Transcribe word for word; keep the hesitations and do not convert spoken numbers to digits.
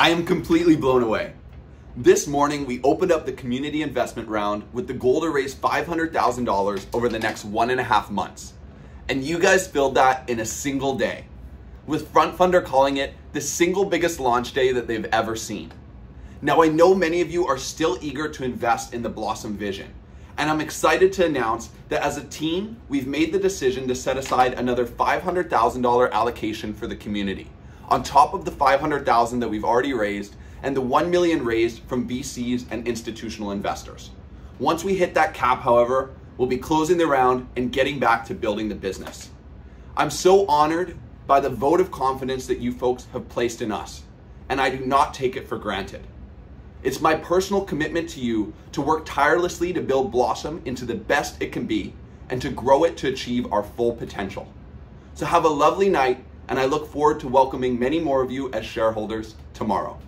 I am completely blown away. This morning, we opened up the community investment round with the goal to raise five hundred thousand dollars over the next one and a half months. And you guys filled that in a single day, with FrontFunder calling it the single biggest launch day that they've ever seen. Now, I know many of you are still eager to invest in the Blossom Vision, and I'm excited to announce that as a team, we've made the decision to set aside another five hundred thousand dollars allocation for the community, on top of the five hundred thousand dollars that we've already raised and the one million dollars raised from V Cs and institutional investors. Once we hit that cap, however, we'll be closing the round and getting back to building the business. I'm so honored by the vote of confidence that you folks have placed in us, and I do not take it for granted. It's my personal commitment to you to work tirelessly to build Blossom into the best it can be and to grow it to achieve our full potential. So have a lovely night, and I look forward to welcoming many more of you as shareholders tomorrow.